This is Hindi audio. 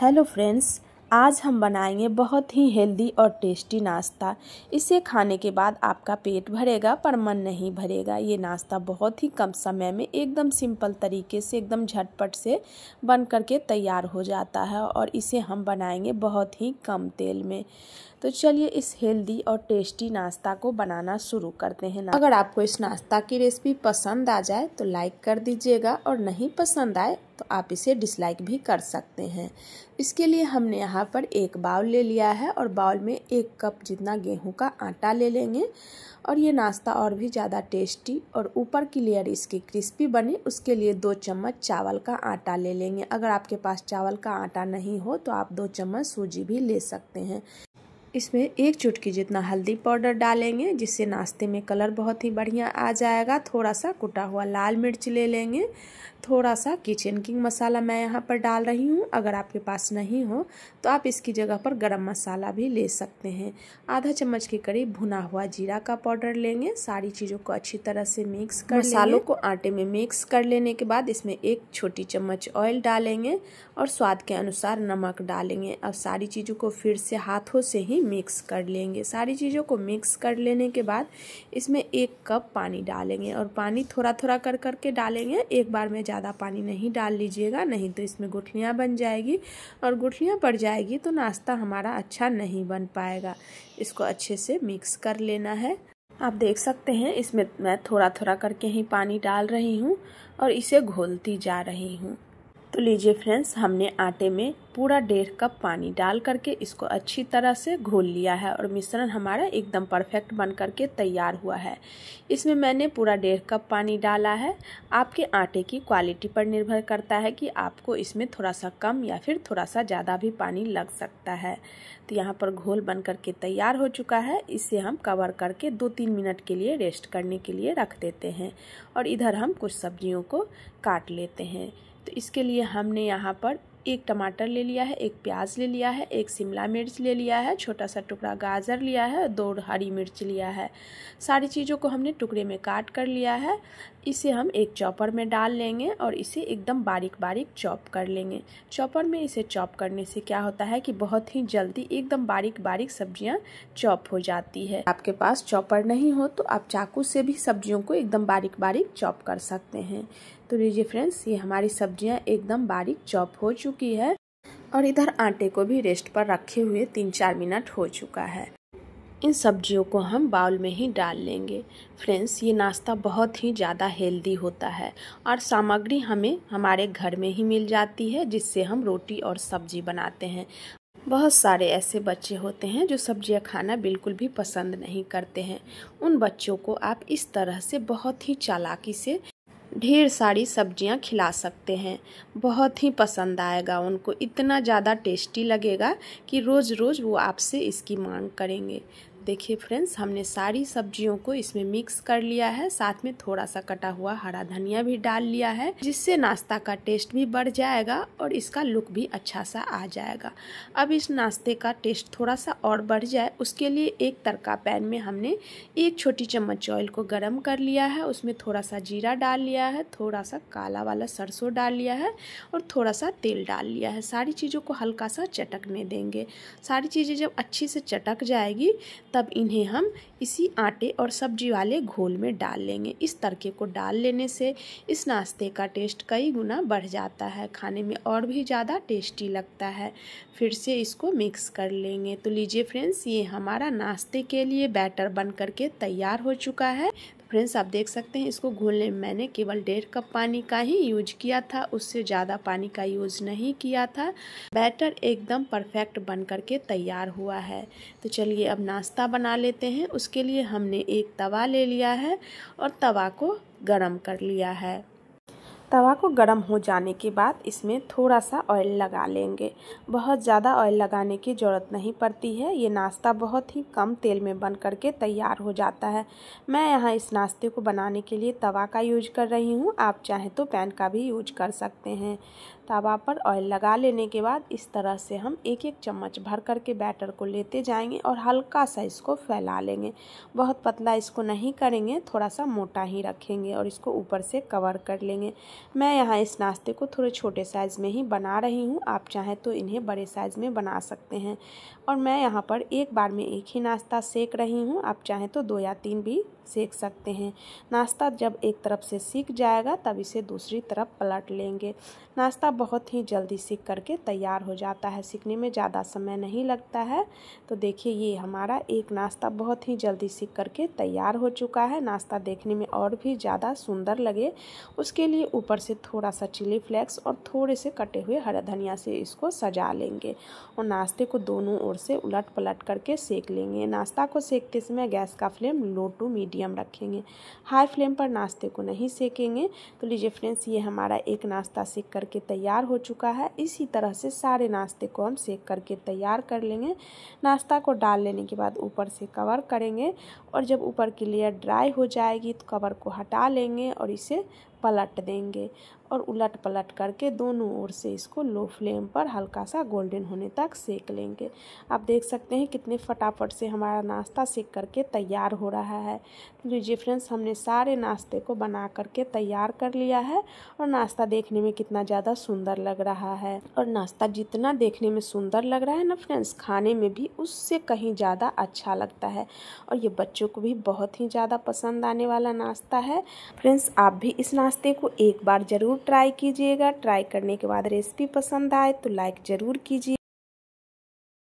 हेलो फ्रेंड्स, आज हम बनाएंगे बहुत ही हेल्दी और टेस्टी नाश्ता। इसे खाने के बाद आपका पेट भरेगा पर मन नहीं भरेगा। ये नाश्ता बहुत ही कम समय में एकदम सिंपल तरीके से एकदम झटपट से बन करके तैयार हो जाता है और इसे हम बनाएंगे बहुत ही कम तेल में। तो चलिए इस हेल्दी और टेस्टी नाश्ता को बनाना शुरू करते हैं। अगर आपको इस नाश्ता की रेसिपी पसंद आ जाए तो लाइक कर दीजिएगा और नहीं पसंद आए तो आप इसे डिसलाइक भी कर सकते हैं। इसके लिए हमने यहाँ पर एक बाउल ले लिया है और बाउल में 1 कप जितना गेहूं का आटा ले लेंगे और ये नाश्ता और भी ज़्यादा टेस्टी और ऊपर की लेयर इसकी क्रिस्पी बने उसके लिए 2 चम्मच चावल का आटा ले लेंगे। अगर आपके पास चावल का आटा नहीं हो तो आप 2 चम्मच सूजी भी ले सकते हैं। इसमें 1 चुटकी जितना हल्दी पाउडर डालेंगे जिससे नाश्ते में कलर बहुत ही बढ़िया आ जाएगा। थोड़ा सा कुटा हुआ लाल मिर्च ले लेंगे। थोड़ा सा किचन किंग मसाला मैं यहाँ पर डाल रही हूँ। अगर आपके पास नहीं हो तो आप इसकी जगह पर गरम मसाला भी ले सकते हैं। आधा चम्मच के करीब भुना हुआ जीरा का पाउडर लेंगे। सारी चीज़ों को अच्छी तरह से मिक्स कर मसालों को आटे में मिक्स कर लेने के बाद इसमें 1 छोटी चम्मच ऑयल डालेंगे और स्वाद के अनुसार नमक डालेंगे। अब सारी चीज़ों को फिर से हाथों से ही मिक्स कर लेंगे। सारी चीज़ों को मिक्स कर लेने के बाद इसमें 1 कप पानी डालेंगे और पानी थोड़ा थोड़ा कर करके डालेंगे। एक बार में ज़्यादा पानी नहीं डाल लीजिएगा, नहीं तो इसमें गुठलियाँ बन जाएगी और गुठलियाँ पड़ जाएगी तो नाश्ता हमारा अच्छा नहीं बन पाएगा। इसको अच्छे से मिक्स कर लेना है। आप देख सकते हैं इसमें मैं थोड़ा थोड़ा करके ही पानी डाल रही हूँ और इसे घोलती जा रही हूँ। तो लीजिए फ्रेंड्स, हमने आटे में पूरा 1.5 कप पानी डाल करके इसको अच्छी तरह से घोल लिया है और मिश्रण हमारा एकदम परफेक्ट बन करके तैयार हुआ है। इसमें मैंने पूरा 1.5 कप पानी डाला है। आपके आटे की क्वालिटी पर निर्भर करता है कि आपको इसमें थोड़ा सा कम या फिर थोड़ा सा ज़्यादा भी पानी लग सकता है। तो यहाँ पर घोल बन करके तैयार हो चुका है। इसे हम कवर करके 2-3 मिनट के लिए रेस्ट करने के लिए रख देते हैं और इधर हम कुछ सब्जियों को काट लेते हैं। तो इसके लिए हमने यहाँ पर 1 टमाटर ले लिया है, 1 प्याज ले लिया है, 1 शिमला मिर्च ले लिया है, छोटा सा टुकड़ा गाजर लिया है, 2 हरी मिर्च लिया है। सारी चीज़ों को हमने टुकड़े में काट कर लिया है। इसे हम एक चॉपर में डाल लेंगे और इसे एकदम बारीक बारीक चॉप कर लेंगे। चॉपर में इसे चॉप करने से क्या होता है कि बहुत ही जल्दी एकदम बारीक बारीक सब्जियां चॉप हो जाती है। आपके पास चॉपर नहीं हो तो आप चाकू से भी सब्जियों को एकदम बारीक बारीक चॉप कर सकते हैं। तो लीजिए फ्रेंड्स, ये हमारी सब्जियां एकदम बारीक चॉप हो चुकी है और इधर आटे को भी रेस्ट पर रखे हुए 3-4 मिनट हो चुका है। इन सब्जियों को हम बाउल में ही डाल लेंगे। फ्रेंड्स, ये नाश्ता बहुत ही ज़्यादा हेल्दी होता है और सामग्री हमें हमारे घर में ही मिल जाती है जिससे हम रोटी और सब्जी बनाते हैं। बहुत सारे ऐसे बच्चे होते हैं जो सब्जियां खाना बिल्कुल भी पसंद नहीं करते हैं। उन बच्चों को आप इस तरह से बहुत ही चालाकी से ढेर सारी सब्जियां खिला सकते हैं। बहुत ही पसंद आएगा उनको, इतना ज़्यादा टेस्टी लगेगा कि रोज़ रोज़ वो आपसे इसकी मांग करेंगे। देखिए फ्रेंड्स, हमने सारी सब्जियों को इसमें मिक्स कर लिया है। साथ में थोड़ा सा कटा हुआ हरा धनिया भी डाल लिया है जिससे नाश्ता का टेस्ट भी बढ़ जाएगा और इसका लुक भी अच्छा सा आ जाएगा। अब इस नाश्ते का टेस्ट थोड़ा सा और बढ़ जाए उसके लिए एक तड़का पैन में हमने 1 छोटी चम्मच ऑयल को गर्म कर लिया है। उसमें थोड़ा सा जीरा डाल लिया है, थोड़ा सा काला वाला सरसों डाल लिया है और थोड़ा सा तेल डाल लिया है। सारी चीज़ों को हल्का सा चटकने देंगे। सारी चीज़ें जब अच्छे से चटक जाएगी तब इन्हें हम इसी आटे और सब्जी वाले घोल में डाल लेंगे। इस तड़के को डाल लेने से इस नाश्ते का टेस्ट कई गुना बढ़ जाता है, खाने में और भी ज़्यादा टेस्टी लगता है। फिर से इसको मिक्स कर लेंगे। तो लीजिए फ्रेंड्स, ये हमारा नाश्ते के लिए बैटर बन करके तैयार हो चुका है। फ्रेंड्स, आप देख सकते हैं इसको घोलने में मैंने केवल 1.5 कप पानी का ही यूज किया था, उससे ज़्यादा पानी का यूज नहीं किया था। बैटर एकदम परफेक्ट बन करके तैयार हुआ है। तो चलिए अब नाश्ता बना लेते हैं। उसके लिए हमने एक तवा ले लिया है और तवा को गरम कर लिया है। तवा को गर्म हो जाने के बाद इसमें थोड़ा सा ऑयल लगा लेंगे। बहुत ज़्यादा ऑयल लगाने की ज़रूरत नहीं पड़ती है। ये नाश्ता बहुत ही कम तेल में बन करके तैयार हो जाता है। मैं यहाँ इस नाश्ते को बनाने के लिए तवा का यूज कर रही हूँ। आप चाहें तो पैन का भी यूज कर सकते हैं। तवा पर ऑयल लगा लेने के बाद इस तरह से हम एक एक चम्मच भर करके बैटर को लेते जाएंगे और हल्का सा इसको फैला लेंगे। बहुत पतला इसको नहीं करेंगे, थोड़ा सा मोटा ही रखेंगे और इसको ऊपर से कवर कर लेंगे। मैं यहाँ इस नाश्ते को थोड़े छोटे साइज़ में ही बना रही हूँ, आप चाहें तो इन्हें बड़े साइज़ में बना सकते हैं। और मैं यहाँ पर एक बार में एक ही नाश्ता सेक रही हूँ, आप चाहें तो दो या तीन भी सेक सकते हैं। नाश्ता जब एक तरफ से सीक जाएगा तब इसे दूसरी तरफ पलट लेंगे। नाश्ता बहुत ही जल्दी सीक करके तैयार हो जाता है, सीकने में ज़्यादा समय नहीं लगता है। तो देखिए ये हमारा एक नाश्ता बहुत ही जल्दी सीक करके तैयार हो चुका है। नाश्ता देखने में और भी ज़्यादा सुंदर लगे उसके लिए ऊपर से थोड़ा सा चिली फ्लेक्स और थोड़े से कटे हुए हरा धनिया से इसको सजा लेंगे और नाश्ते को दोनों ओर से उलट पलट करके सेक लेंगे। नाश्ता को सेकते समय गैस का फ्लेम लो टू मीडियम रखेंगे, हाई फ्लेम पर नाश्ते को नहीं सेकेंगे। तो लीजिए फ्रेंड्स, ये हमारा एक नाश्ता सेक करके तैयार हो चुका है। इसी तरह से सारे नाश्ते को हम सेक करके तैयार कर लेंगे। नाश्ता को डाल लेने के बाद ऊपर से कवर करेंगे और जब ऊपर की लेयर ड्राई हो जाएगी तो कवर को हटा लेंगे और इसे पलट देंगे और उलट पलट करके दोनों ओर से इसको लो फ्लेम पर हल्का सा गोल्डन होने तक सेक लेंगे। आप देख सकते हैं कितने फटाफट से हमारा नाश्ता सेक करके तैयार हो रहा है। तो लीजिए फ्रेंड्स, हमने सारे नाश्ते को बना करके तैयार कर लिया है और नाश्ता देखने में कितना ज़्यादा सुंदर लग रहा है। और नाश्ता जितना देखने में सुंदर लग रहा है ना फ्रेंड्स, खाने में भी उससे कहीं ज़्यादा अच्छा लगता है और ये बच्चों को भी बहुत ही ज़्यादा पसंद आने वाला नाश्ता है। फ्रेंड्स, आप भी इस नाश्ते को एक बार ज़रूर ट्राई कीजिएगा। ट्राई करने के बाद रेसिपी पसंद आए तो लाइक ज़रूर कीजिए।